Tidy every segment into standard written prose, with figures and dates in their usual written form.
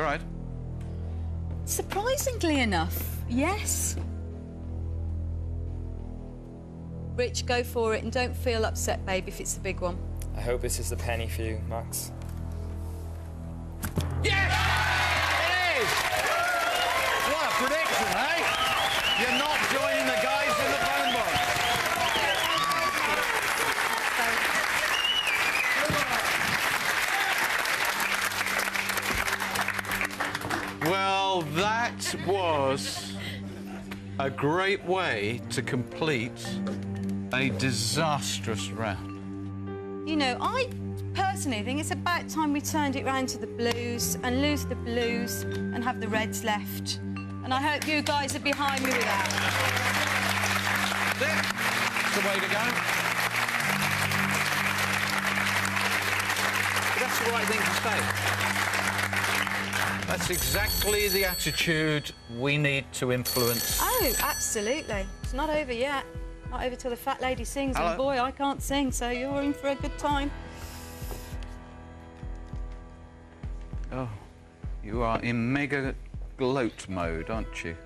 You're right. Surprisingly enough, yes. Rich, go for it and don't feel upset, babe, if it's a big one. I hope this is the penny for you, Max. Yes! It is! What a prediction, eh? You're not joining the guys in the phone box. Well, that was a great way to complete a disastrous round. You know, I personally think it's about time we turned it round to the blues and lose the blues and have the reds left. And I hope you guys are behind me with that. That's the way to go. That's the right thing to say. That's exactly the attitude we need to influence. Oh, absolutely. It's not over yet. Not over till the fat lady sings, hello. And boy, I can't sing, so you're in for a good time. Oh, you are in mega gloat mode, aren't you?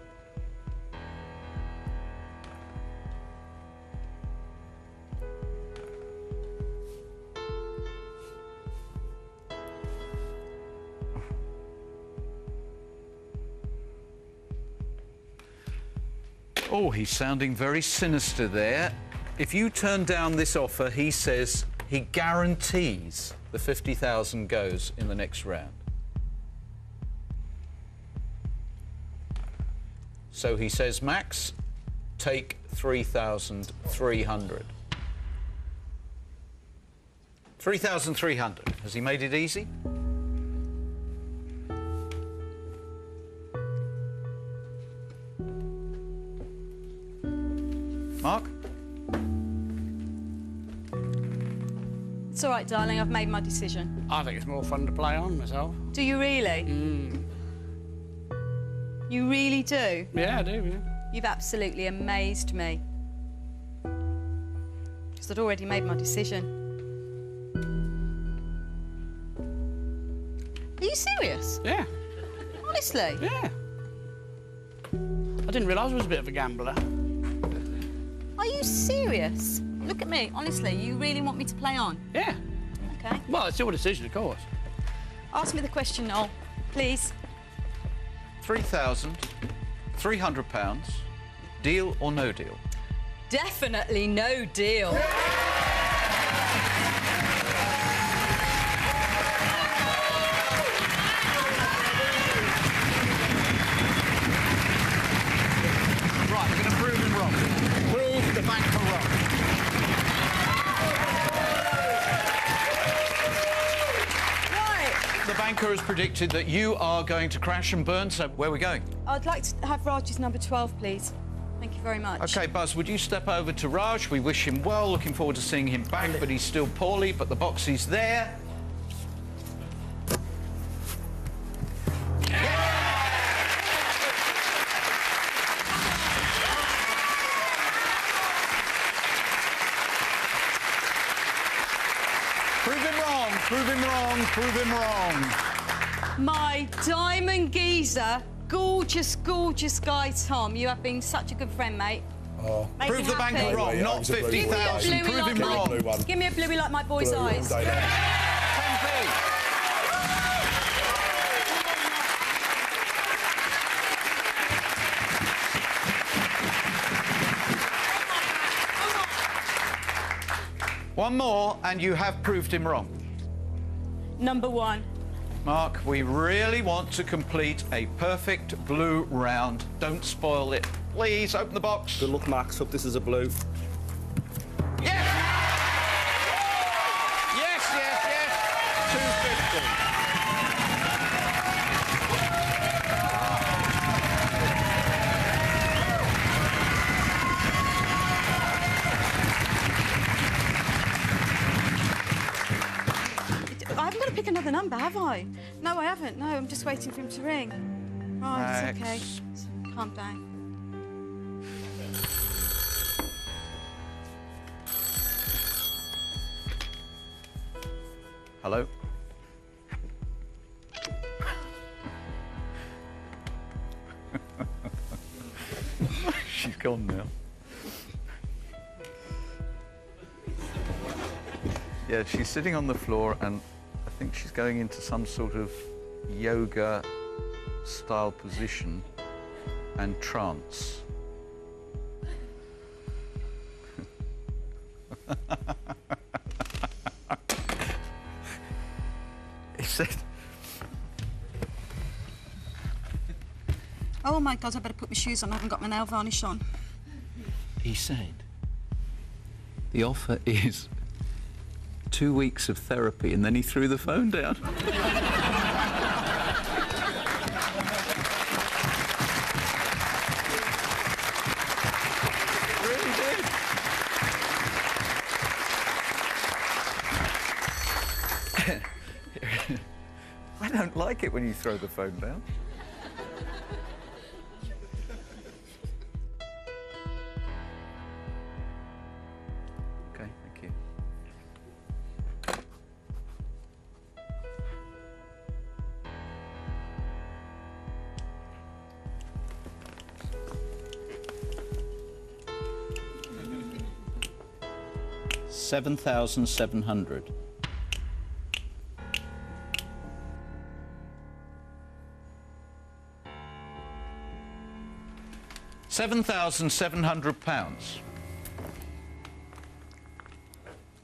Oh, he's sounding very sinister there. If you turn down this offer, he says he guarantees the 50,000 goes in the next round. So he says, Max, take 3,300. 3,300. Has he made it easy? Mark? It's all right, darling. I've made my decision. I think it's more fun to play on myself. Do you really? Mm. You really do? Yeah, I do, yeah. You've absolutely amazed me. Because I'd already made my decision. Are you serious? Yeah. Honestly? Yeah. I didn't realise I was a bit of a gambler. Are you serious? Look at me. Honestly, you really want me to play on? Yeah. OK. Well, it's your decision, of course. Ask me the question, Noel, please. £3,300. Deal or no deal? Definitely no deal. Has predicted that you are going to crash and burn, so where are we going? I'd like to have Raj's number 12, please. Thank you very much. OK, Buzz, would you step over to Raj? We wish him well, looking forward to seeing him back, but he's still poorly, but the box is there. Prove him wrong. My diamond geezer, gorgeous, gorgeous guy, Tom. You have been such a good friend, mate. Oh. Prove the banker wrong, not 50,000. Prove him wrong. Give me a bluey like my boy's eyes. Yeah. One more, and you have proved him wrong. Number one. Mark, we really want to complete a perfect blue round. Don't spoil it. Please, open the box. Good luck, Max. Hope this is a blue. Yes! Yes, yes, yes. 250. Another number, have I? No, I haven't. No, I'm just waiting for him to ring. Right, it's okay. Calm down. Hello? gone now. Yeah, she's sitting on the floor and I think she's going into some sort of yoga style position and trance. He said, oh my God, I better put my shoes on, I haven't got my nail varnish on. He said, the offer is 2 weeks of therapy, and then he threw the phone down. I don't like it when you throw the phone down. Okay, thank you. $7,700. £7,700.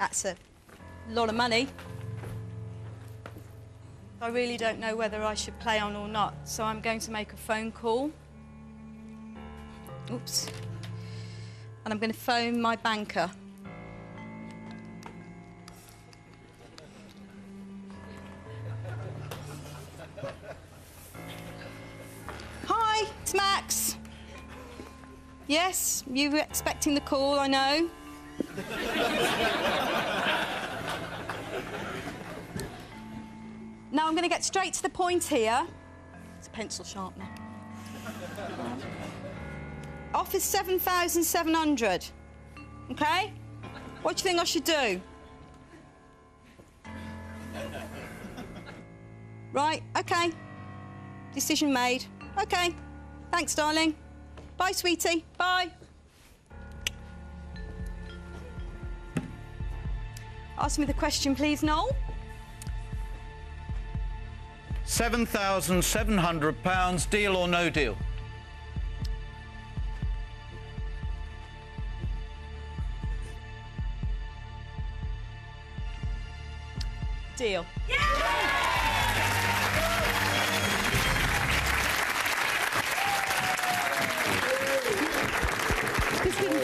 That's a lot of money. I really don't know whether I should play on or not, so I'm going to make a phone call. Oops. And I'm going to phone my banker. Hi, it's Max. Yes, you were expecting the call, I know. Now I'm going to get straight to the point here. It's a pencil sharpener. Offer's 7,700. OK? What do you think I should do? Right, OK. Decision made. OK. Thanks, darling. Bye, sweetie. Bye. Ask me the question, please, Noel. £7,700. Deal or no deal? Deal. Yeah!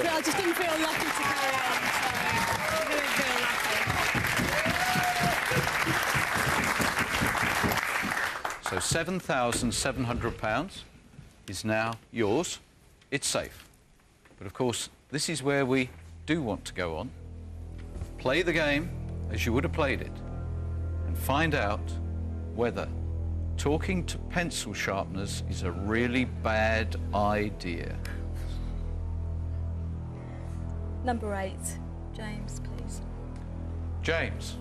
I just didn't feel lucky to carry on, so I didn't feel lucky. So £7,700 is now yours. It's safe. But, of course, this is where we do want to go on. Play the game as you would have played it and find out whether talking to pencil sharpeners is a really bad idea. Number 8, James, please. James,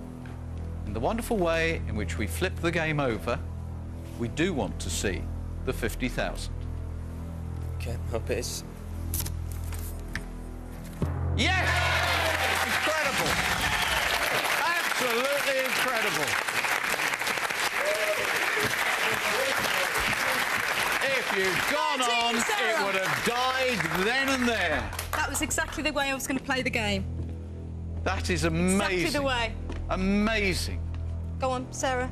in the wonderful way in which we flip the game over, we do want to see the 50,000. Okay, hope it is. Yes! Incredible! Absolutely incredible! If you'd gone on, it would have died then and there. That was exactly the way I was going to play the game. That is amazing. Exactly the way. Amazing. Go on, Sarah.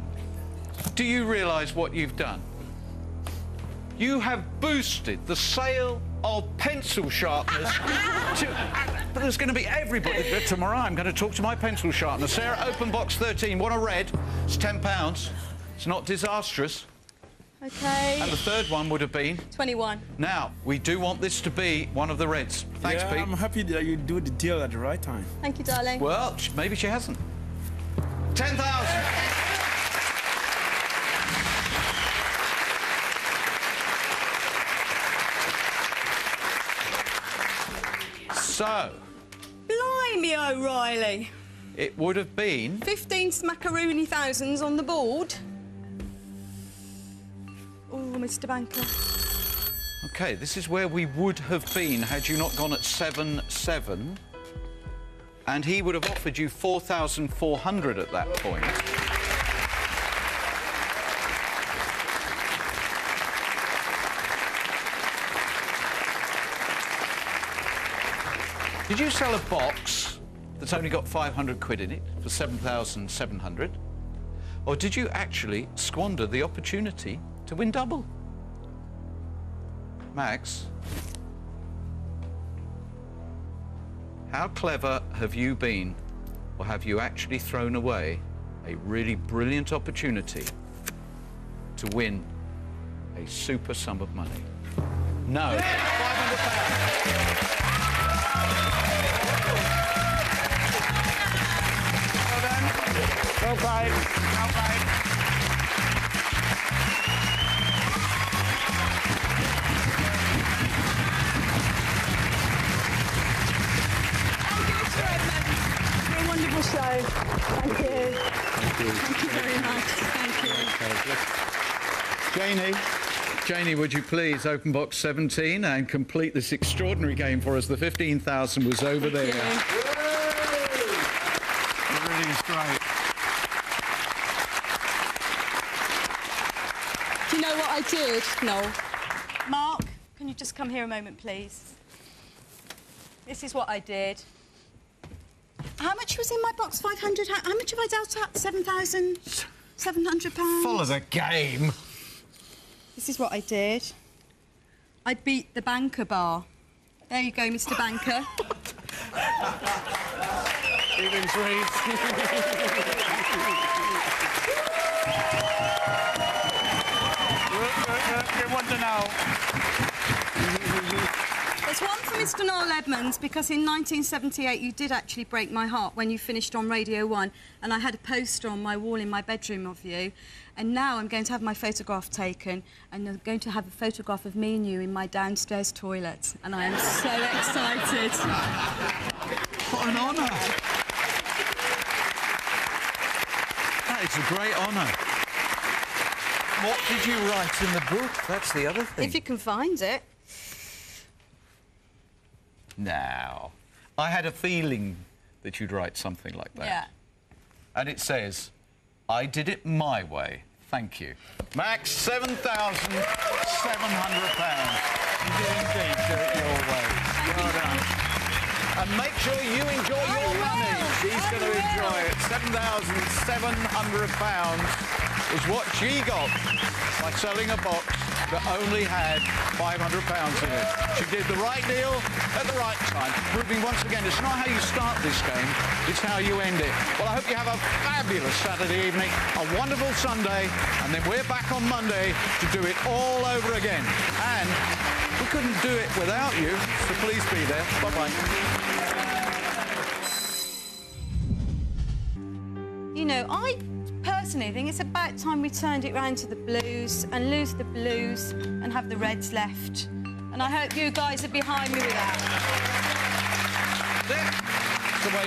Do you realise what you've done? You have boosted the sale of pencil sharpeners to... But there's going to be everybody... Tomorrow I'm going to talk to my pencil sharpener. Sarah, open box 13. Want a red? It's £10. It's not disastrous. Okay. And the third one would have been... 21. Now, we do want this to be one of the reds. Thanks, Pete. I'm happy that you do the deal at the right time. Thank you, darling. Well, maybe she hasn't. 10,000! So... Blimey, O'Reilly. It would have been... 15 smackaroony thousands on the board. Oh, Mr. Banker. OK, this is where we would have been had you not gone at 7-7. And he would have offered you 4,400 at that point. Did you sell a box that's only got 500 quid in it for 7,700? Or did you actually squander the opportunity to win double? Max, how clever have you been, or have you actually thrown away a really brilliant opportunity to win a super sum of money? No. £500. Well played. Well played. Thank you, Mr. Edmonds. It's been a wonderful show. Thank you. Thank you. Thank you very much. Thank you. Janie, would you please open box 17 and complete this extraordinary game for us? The 15,000 was over there. It really is great. Do you know what I did, Noel? Mark, can you just come here a moment, please? This is what I did. How much was in my box? 500? How much have I dealt out? 7,700 pounds? Follow the game. This is what I did. I beat the banker bar. There you go, Mr. Banker. Evenings, Reed. Good one to know. There's one for Mr. Noel Edmonds, because in 1978 you did actually break my heart when you finished on Radio 1, and I had a poster on my wall in my bedroom of you, and now I'm going to have my photograph taken, and I'm going to have a photograph of me and you in my downstairs toilet, and I am so excited. What an honour. That is a great honour. What did you write in the book? That's the other thing. If you can find it. Now, I had a feeling that you'd write something like that. Yeah. And it says, I did it my way. Thank you. Max, 7,700 pounds. You did indeed do it your way. Well done. And make sure you enjoy your money. She's going to enjoy it. £7,700. Is what she got by selling a box that only had 500 pounds in it. She did the right deal at the right time, proving once again it's not how you start this game, it's how you end it. Well, I hope you have a fabulous Saturday evening, a wonderful Sunday, and then we're back on Monday to do it all over again. And we couldn't do it without you, so please be there. Bye-bye. You know, I personally think it's about time we turned it round to the blues and lose the blues and have the reds left. And I hope you guys are behind me with that. That's the way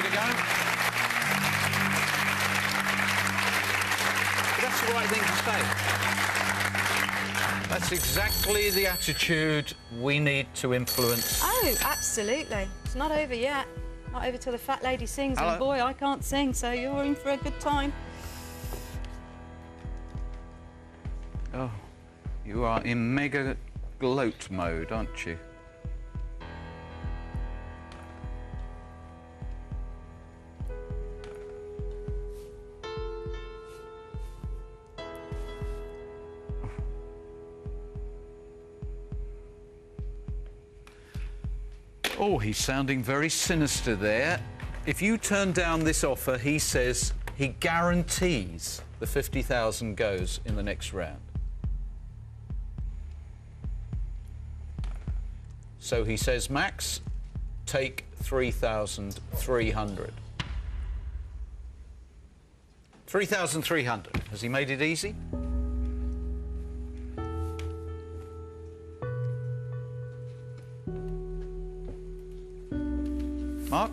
to go. But that's the right thing to say. That's exactly the attitude we need to influence. Oh, absolutely. It's not over yet. Not over till the fat lady sings. Hello. And boy, I can't sing, so you're in for a good time. Oh, you are in mega gloat mode, aren't you? Oh, he's sounding very sinister there. If you turn down this offer, he says he guarantees the 50,000 goes in the next round. So he says, Max, take 3,300. 3,300. Has he made it easy? Mark?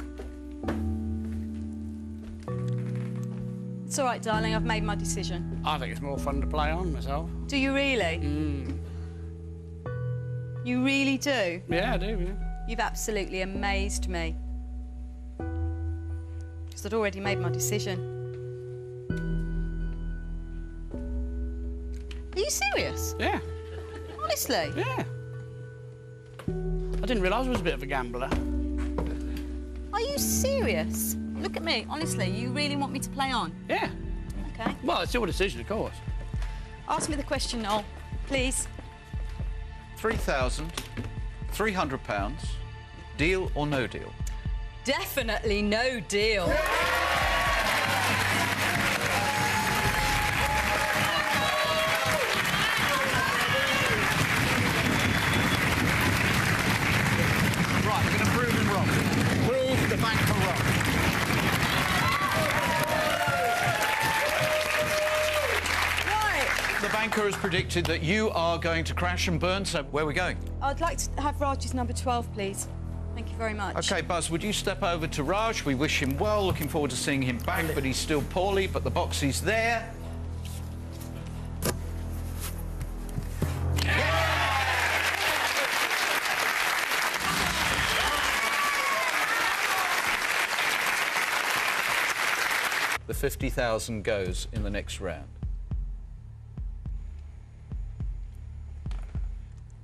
It's all right, darling. I've made my decision. I think it's more fun to play on myself. Do you really? Mm. You really do? Yeah, I do, yeah. You've absolutely amazed me. Because I'd already made my decision. Are you serious? Yeah. Honestly? Yeah. I didn't realise I was a bit of a gambler. Are you serious? Look at me. Honestly, you really want me to play on? Yeah. OK. Well, it's your decision, of course. Ask me the question, Noel, please. £3,300. Deal or no deal? Definitely no deal. Has predicted that you are going to crash and burn, so where are we going? I'd like to have Raj's number 12, please. Thank you very much. OK, Buzz, would you step over to Raj? We wish him well, looking forward to seeing him back, but he's still poorly, but the box is there. Yeah! The 50,000 goes in the next round.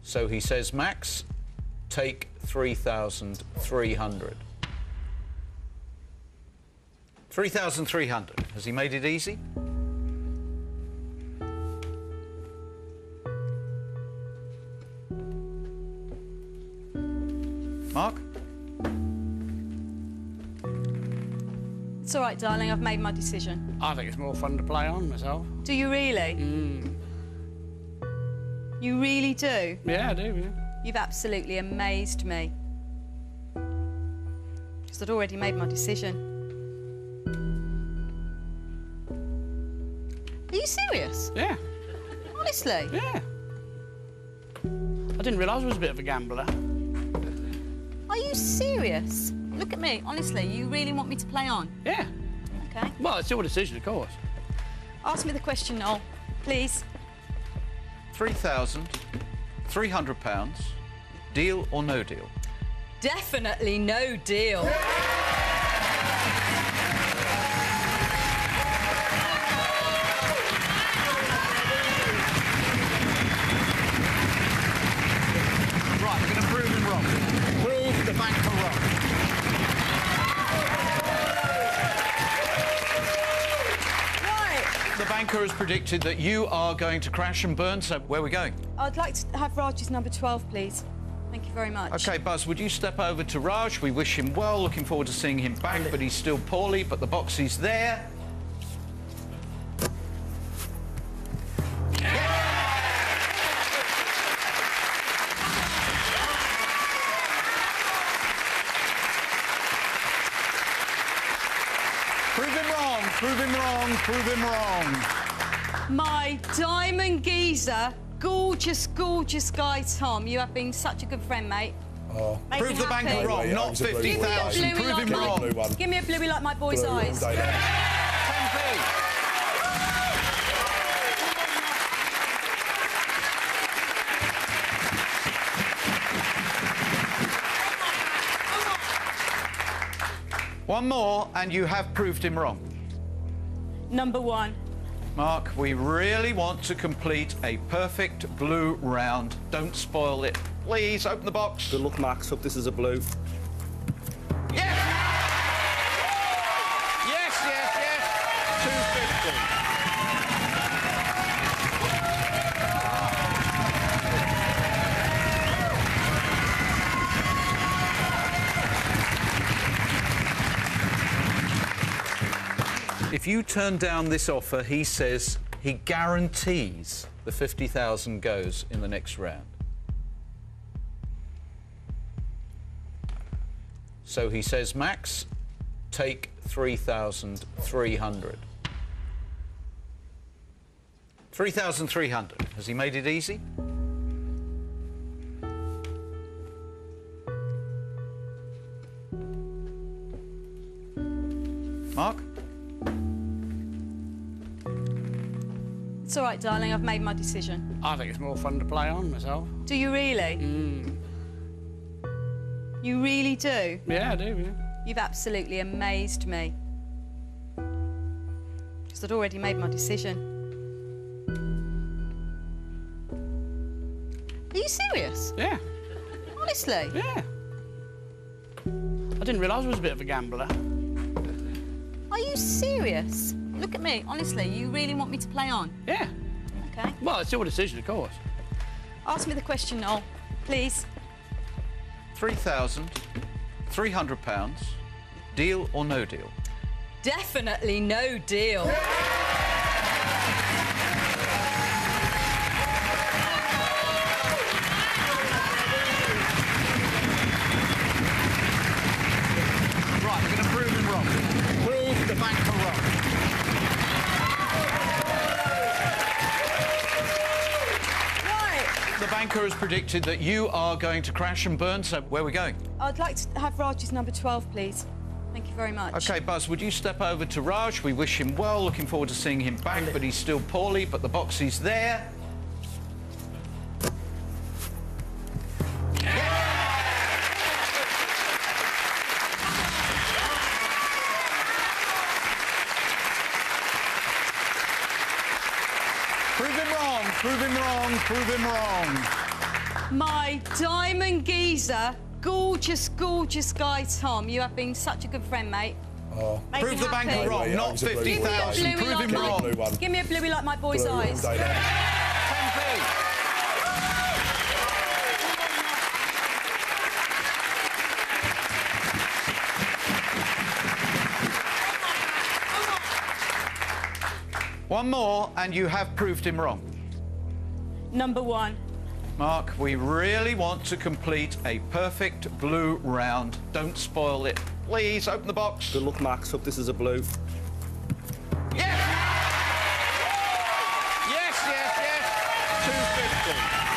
So he says, Max, take 3,300. 3,300. Has he made it easy? Mark? It's all right, darling. I've made my decision. I think it's more fun to play on myself. Do you really? Mm. You really do? Yeah, I do, yeah. You've absolutely amazed me. Because I'd already made my decision. Are you serious? Yeah. Honestly? Yeah. I didn't realise I was a bit of a gambler. Are you serious? Look at me. Honestly, you really want me to play on? Yeah. OK. Well, it's your decision, of course. Ask me the question, Noel, please. £3,300. Deal or no deal? Definitely no deal. Yeah! Right, we're going to prove him wrong. Prove the banker wrong. Right. The banker has predicted that you are going to crash and burn, so where are we going? I'd like to have Raj's number 12, please. Thank you very much. OK, Buzz, would you step over to Raj? We wish him well, looking forward to seeing him back, but he's still poorly, but the box is there. Yeah! Prove him wrong, prove him wrong, prove him wrong. My diamond geezer, gorgeous, gorgeous guy, Tom. You have been such a good friend, mate. Oh. Prove the banker wrong, not 50,000. Prove him wrong. Give me a bluey like my boy's eyes. One more, and you have proved him wrong. Number one. Mark, we really want to complete a perfect blue round. Don't spoil it. Please, open the box. Good luck, Max. Hope this is a blue. Yes! Yes, yes, yes. 250. If you turn down this offer, he says he guarantees the 50,000 goes in the next round. So he says, Max, take 3,300. 3,300. Has he made it easy? Mark? It's all right, darling, I've made my decision. I think it's more fun to play on myself. Do you really? Mm. You really do? Yeah, I do, yeah. You've absolutely amazed me. Because I'd already made my decision. Are you serious? Yeah. Honestly? Yeah. I didn't realise I was a bit of a gambler. Are you serious? Look at me. Honestly, you really want me to play on? Yeah. OK. Well, it's your decision, of course. Ask me the question, Noel, please. £3,300. Deal or no deal? Definitely no deal. Has predicted that you are going to crash and burn, so where are we going? I'd like to have Raj's number 12, please. Thank you very much. OK, Buzz, would you step over to Raj? We wish him well, looking forward to seeing him back, but he's still poorly, but the box is there. Prove him wrong, prove him wrong. My diamond geezer, gorgeous, gorgeous guy, Tom. You have been such a good friend, mate. Oh. Prove the bank wrong, not 50,000. Prove him wrong. Give me a bluey like my boy's eyes. One more, and you have proved him wrong. Number one. Mark, we really want to complete a perfect blue round. Don't spoil it. Please, open the box. Good luck, Max. Hope this is a blue. Yes! Yes, yes, yes. 250.